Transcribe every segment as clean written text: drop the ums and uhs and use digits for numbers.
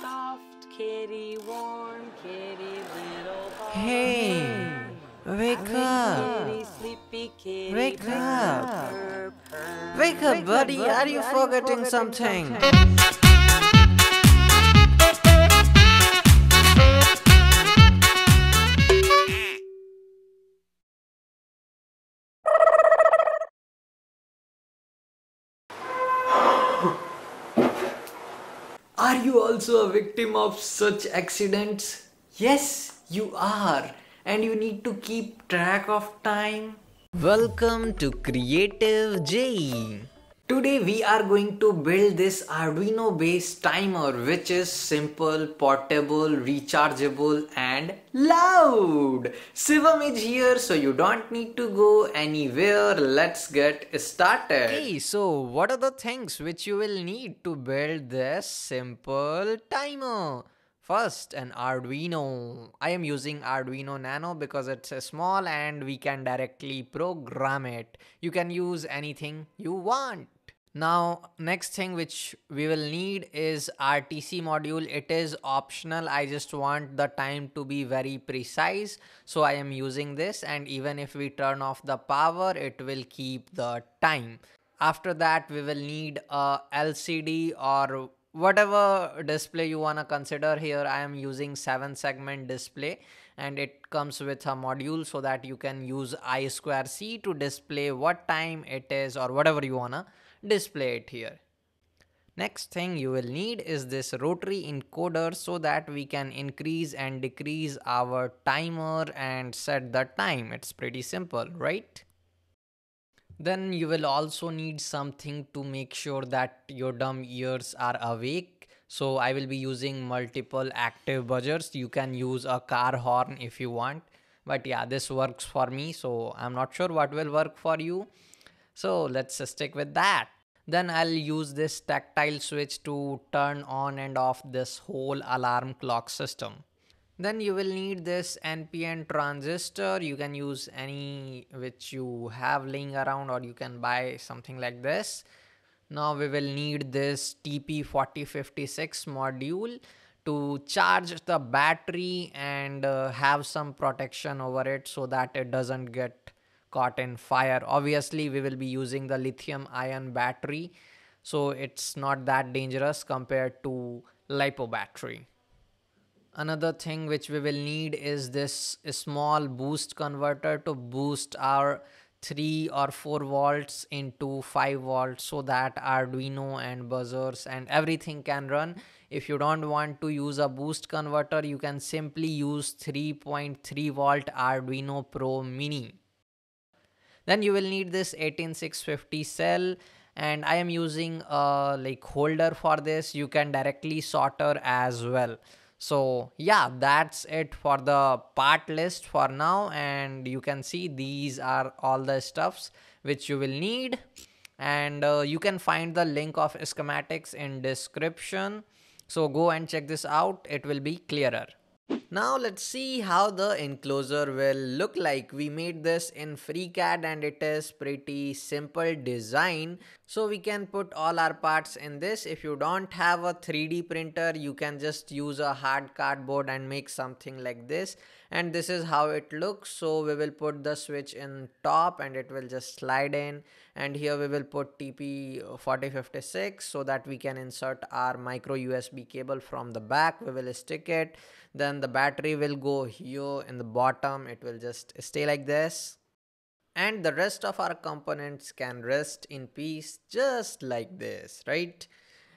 Soft kitty, warm kitty, little ball. Hey, wake up. Kitty, sleepy kitty, wake up. Wake up, buddy. Are you forgetting something? Are you also a victim of such accidents? Yes, you are, and you need to keep track of time. Welcome to CreativeJE. Today we are going to build this Arduino based timer, which is simple, portable, rechargeable and loud. Shivam is here, so you don't need to go anywhere. Let's get started. Hey, so what are the things which you will need to build this simple timer? First, an Arduino. I am using Arduino Nano because it's small and we can directly program it. You can use anything you want. Now, next thing which we will need is RTC module. It is optional. I just want the time to be very precise. So I am using this, and even if we turn off the power, it will keep the time. After that, we will need a LCD or whatever display you want to consider. Here I am using 7-segment display, and it comes with a module so that you can use I2c to display what time it is or whatever you want to display it here. Next thing you will need is this rotary encoder so that we can increase and decrease our timer and set the time. It's pretty simple, right? Then you will also need something to make sure that your dumb ears are awake. So I will be using multiple active buzzers. You can use a car horn if you want. But yeah, this works for me. So I'm not sure what will work for you. So let's stick with that. Then I'll use this tactile switch to turn on and off this whole alarm clock system. Then you will need this NPN transistor. You can use any which you have laying around, or you can buy something like this. Now we will need this TP4056 module to charge the battery and have some protection over it so that it doesn't get caught in fire. Obviously, we will be using the lithium-ion battery, so it's not that dangerous compared to lipo battery. Another thing which we will need is this small boost converter to boost our 3 or 4 volts into 5 volts so that Arduino and buzzers and everything can run. If you don't want to use a boost converter, you can simply use 3.3 volt Arduino Pro Mini. Then you will need this 18650 cell. And I am using a holder for this. You can directly solder as well. So yeah, that's it for the part list for now, and you can see these are all the stuffs which you will need, and you can find the link of schematics in description. So go and check this out, it will be clearer. Now let's see how the enclosure will look like. We made this in FreeCAD and it is pretty simple design. So we can put all our parts in this. If you don't have a 3D printer, you can just use a hard cardboard and make something like this. And this is how it looks. So we will put the switch in top and it will just slide in. And here we will put TP4056 so that we can insert our micro USB cable from the back. We will stick it. Then the battery will go here in the bottom. It will just stay like this. and the rest of our components can rest in peace just like this, right?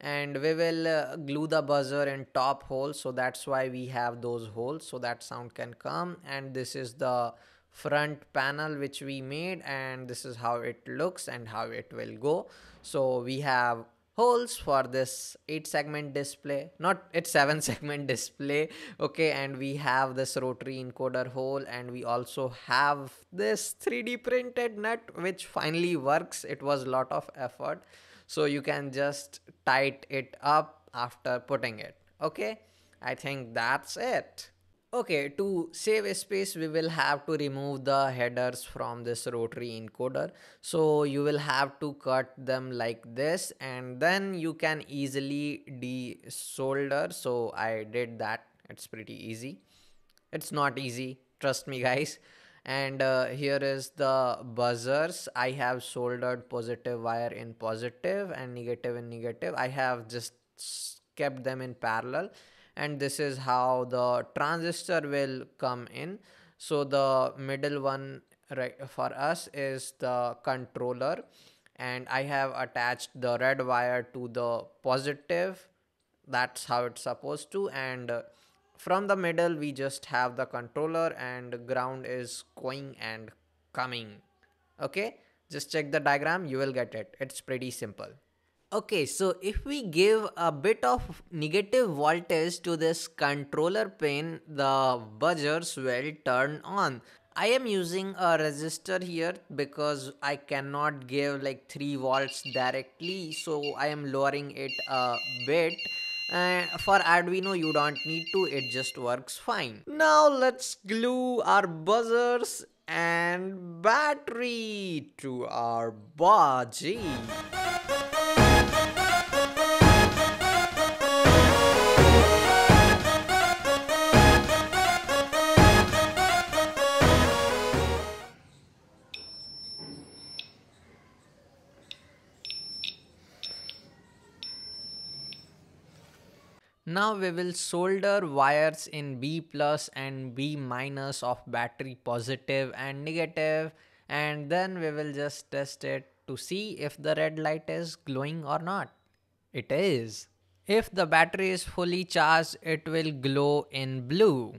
And we will glue the buzzer and top hole, so that's why we have those holes, so that sound can come. And this is the front panel which we made, and this is how it looks and how it will go. So we have holes for this 8-segment display, not it's 7-segment display, okay? And we have this rotary encoder hole, and we also have this 3D printed nut which finally works. It was a lot of effort, so you can just tight it up after putting it, okay? I think that's it. Okay, to save space, we will have to remove the headers from this rotary encoder. So you will have to cut them like this, and then you can easily desolder. So I did that. It's pretty easy. It's not easy, trust me guys. And here is the buzzers. I have soldered positive wire in positive and negative in negative. I have just kept them in parallel. And this is how the transistor will come in. So the middle one, right, for us is the controller. And I have attached the red wire to the positive. That's how it's supposed to. And from the middle, we just have the controller, and ground is going and coming. Okay, just check the diagram. You will get it. It's pretty simple. Okay, so if we give a bit of negative voltage to this controller pin, the buzzers will turn on. I am using a resistor here because I cannot give like 3 volts directly, so I am lowering it a bit. For Arduino, you don't need to, it just works fine. Now let's glue our buzzers and battery to our body. Now we will solder wires in B plus and B minus of battery positive and negative, and then we will just test it to see if the red light is glowing or not. It is. If the battery is fully charged, it will glow in blue.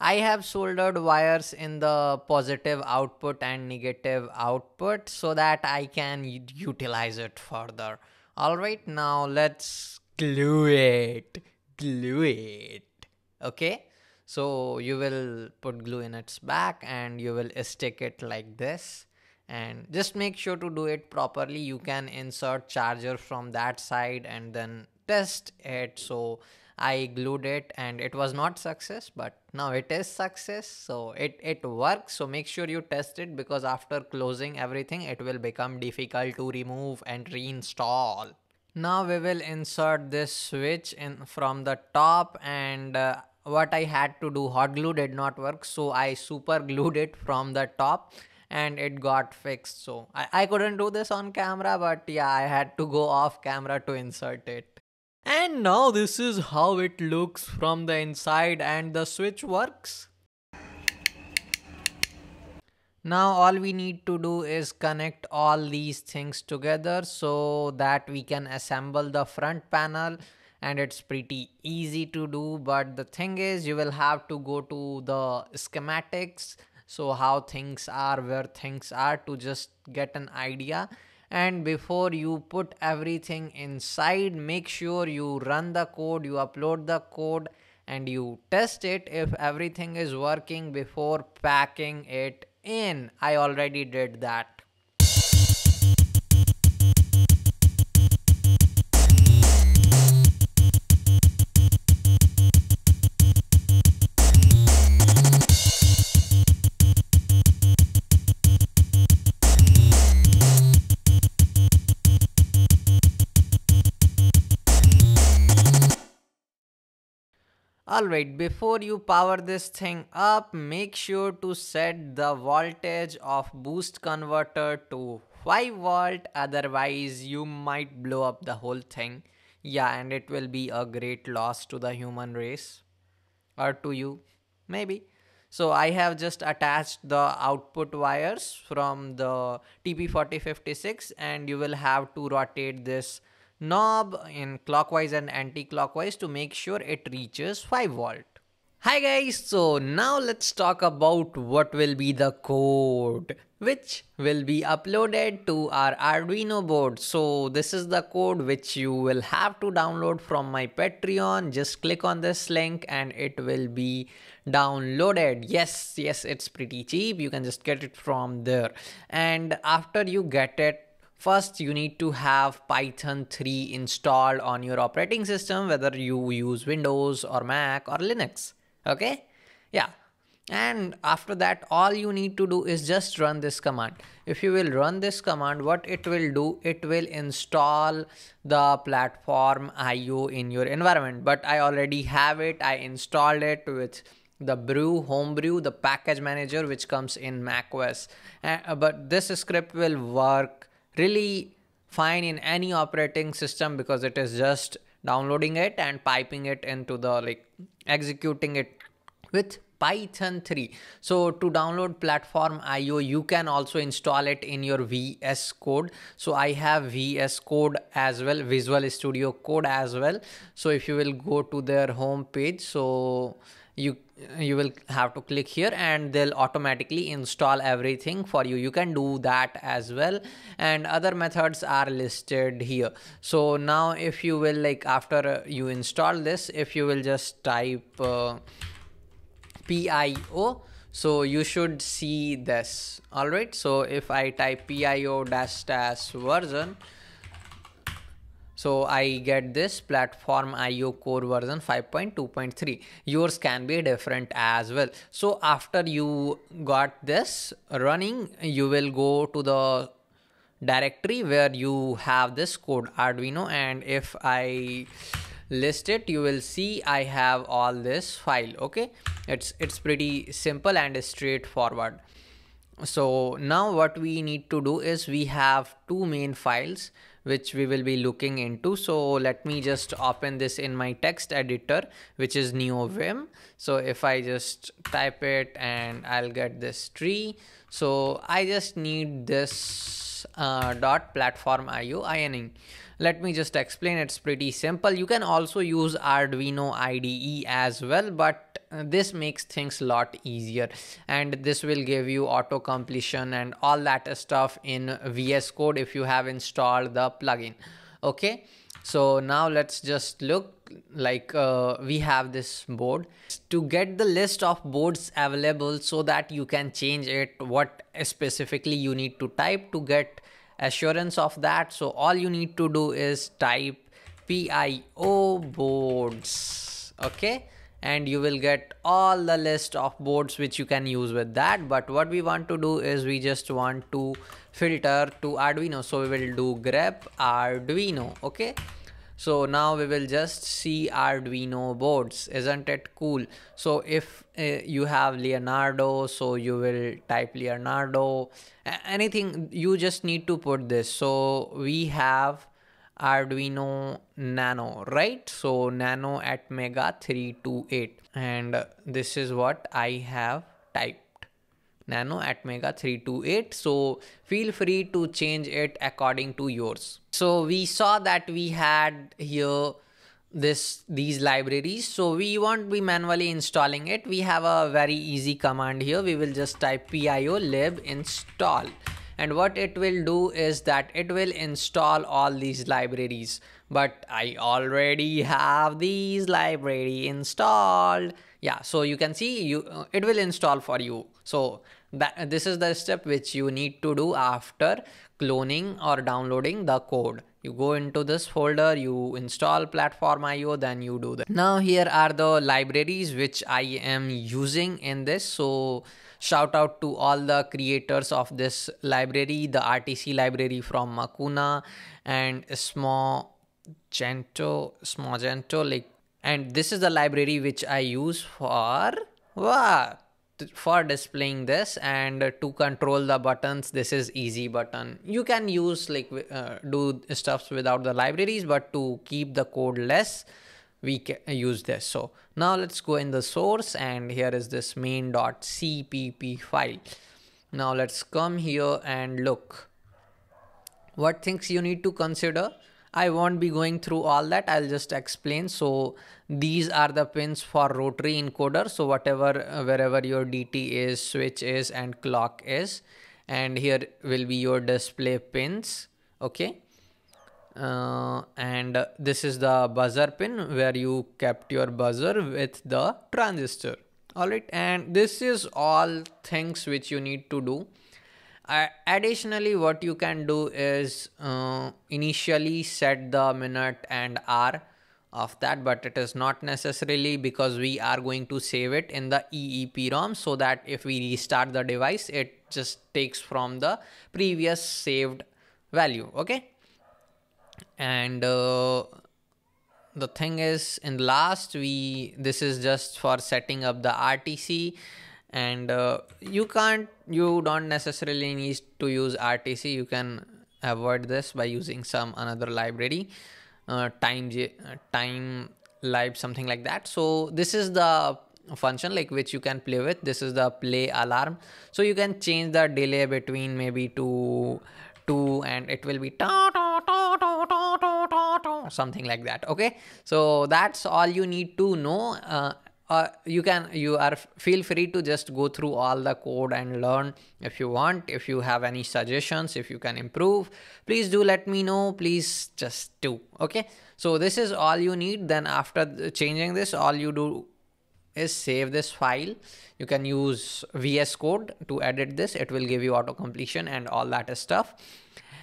I have soldered wires in the positive output and negative output so that I can utilize it further. Alright, now let's glue it. Glue it. Okay, so you will put glue in its back and you will stick it like this, and just make sure to do it properly. You can insert charger from that side and then test it. So I glued it and it was not success, but now it is success, so it works. So make sure you test it, because after closing everything it will become difficult to remove and reinstall. Now we will insert this switch in from the top, and what I had to do, hot glue did not work, so I super glued it from the top and it got fixed. So I couldn't do this on camera, but yeah, I had to go off camera to insert it. And now this is how it looks from the inside, and the switch works. Now all we need to do is connect all these things together so that we can assemble the front panel, and it's pretty easy to do. But the thing is, you will have to go to the schematics, so how things are, where things are, to just get an idea. And before you put everything inside, make sure you run the code, you upload the code, and you test it if everything is working before packing it in. I already did that. Alright, before you power this thing up, make sure to set the voltage of boost converter to 5 volt, otherwise you might blow up the whole thing. Yeah, and it will be a great loss to the human race, or to you, maybe. So I have just attached the output wires from the TP4056, and you will have to rotate this knob in clockwise and anti-clockwise to make sure it reaches 5 volt. Hi guys, so now let's talk about what will be the code which will be uploaded to our Arduino board. So this is the code which you will have to download from my Patreon. Just click on this link and it will be downloaded. Yes, it's pretty cheap. You can just get it from there. And after you get it, first, you need to have Python 3 installed on your operating system, whether you use Windows or Mac or Linux. Okay? Yeah. And after that, all you need to do is just run this command. If you will run this command, what it will do, it will install the PlatformIO in your environment. But I already have it. I installed it with the homebrew, the package manager, which comes in macOS. But this script will work really fine in any operating system because it is just downloading it and piping it into the executing it with Python 3. So to download PlatformIO, you can also install it in your VS Code. So I have VS Code as well, Visual Studio Code as well. So if you will go to their home page, so you will have to click here and they'll automatically install everything for you. You can do that as well, and other methods are listed here. So now if you will, after you install this, if you will just type PIO, so you should see this. All right, so if I type PIO -- version, so I get this PlatformIO core version 5.2.3. Yours can be different as well. So after you got this running, you will go to the directory where you have this code Arduino, and if I list it, you will see I have all this file. Okay, it's pretty simple and straightforward. So now what we need to do is we have two main files which we will be looking into. So let me just open this in my text editor, which is NeoVim. So if I just type it, and I'll get this tree. So I just need this .platformIO INI. Let me just explain. It's pretty simple. You can also use Arduino IDE as well, but this makes things a lot easier, and this will give you auto completion and all that stuff in VS Code if you have installed the plugin. Okay, so now let's just look we have this board. To get the list of boards available so that you can change it, what specifically you need to type to get assurance of that. So all you need to do is type PIO boards. Okay, and you will get all the list of boards which you can use with that. But what we want to do is we just want to filter to Arduino. So we will do grep Arduino. Okay, so now we will just see Arduino boards. Isn't it cool? So if you have Leonardo, so you will type Leonardo. Anything, you just need to put this. So we have Arduino Nano, right? So Nano at Mega 328, and this is what I have typed, Nano at Mega 328. So feel free to change it according to yours. So we saw that we had here these libraries, so we won't be manually installing it. We have a very easy command here. We will just type PIO lib install. And what it will do is that it will install all these libraries. But I already have these library installed. Yeah, so you can see it will install for you. So this is the step which you need to do after cloning or downloading the code. You go into this folder, you install PlatformIO, then you do that. Now here are the libraries which I am using in this. So shout out to all the creators of this library, the RTC library from Makuna and Smoogento. And this is the library which I use for displaying this, and to control the buttons, this is easy button. You can use do stuffs without the libraries, but to keep the code less, we can use this. So now let's go in the source, and here is this main.cpp file. Now let's come here and look what things you need to consider. I won't be going through all that, I'll just explain. So these are the pins for rotary encoder. So wherever your DT is, switch is, and clock is, and here will be your display pins. Okay. And this is the buzzer pin where you kept your buzzer with the transistor. All right. And this is all things which you need to do. Additionally, what you can do is initially set the minute and hour of that, but it is not necessarily, because we are going to save it in the EEPROM, so that if we restart the device, it just takes from the previous saved value. Okay. And the thing is, in last, this is just for setting up the RTC. And you don't necessarily need to use RTC. You can avoid this by using another library, time live, something like that. So this is the function which you can play with. This is the play alarm. So you can change the delay between maybe two, and it will be something like that. Okay, so that's all you need to know. Feel free to just go through all the code and learn if you want. If you have any suggestions, if you can improve, please do let me know. Please just do. Okay. So this is all you need. Then after changing this, all you do is save this file. You can use VS Code to edit this. It will give you auto completion and all that stuff.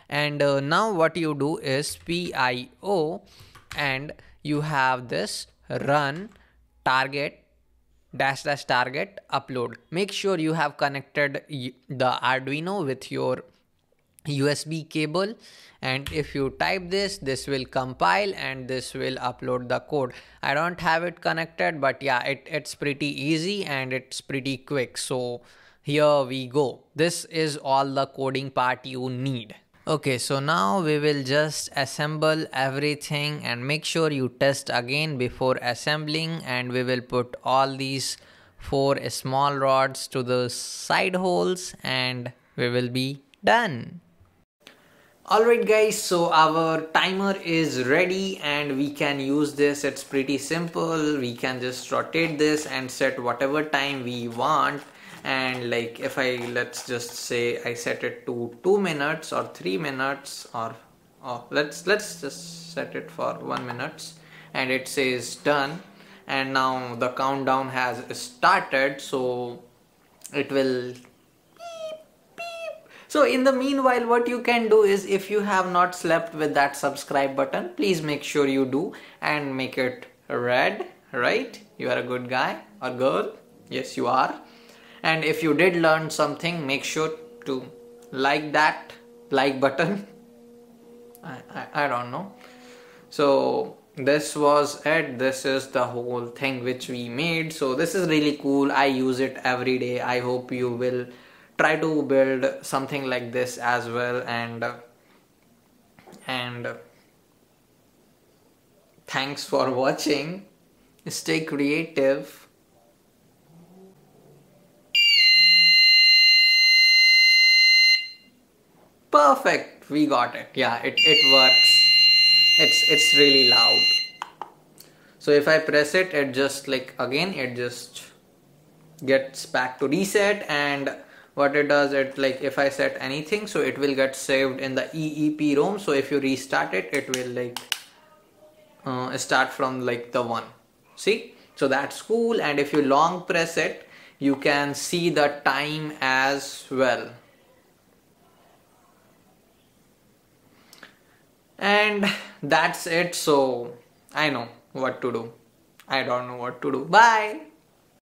And now what you do is PIO, and you have this run target -- target upload. Make sure you have connected the Arduino with your USB cable, and if you type this will compile and this will upload the code. I don't have it connected, but yeah, it's pretty easy and it's pretty quick. So here we go. This is all the coding part you need. Okay, so now we will just assemble everything, and make sure you test again before assembling, and we will put all these 4 small rods to the side holes, and we will be done. Alright guys, so our timer is ready and we can use this. It's pretty simple. We can just rotate this and set whatever time we want. And if let's just say I set it to 2 minutes or 3 minutes, or let's just set it for 1 minute, and it says done. And now the countdown has started, so it will beep beep. So in the meanwhile, what you can do is, if you have not slept with that subscribe button, please make sure you do and make it red, right? You are a good guy or girl. Yes, you are. And if you did learn something, make sure to like that like button. I don't know. So this was it. This is the whole thing which we made. So this is really cool. I use it every day. I hope you will try to build something like this as well. And thanks for watching. Stay creative. Perfect, we got it. Yeah, it works. It's really loud. So if I press it, it just gets back to reset. And what it does, if I set anything, so it will get saved in the EEPROM. So if you restart it, it will start from the 1. See, so that's cool. And if you long press it, you can see the time as well. And that's it. So I know what to do. I don't know what to do. Bye.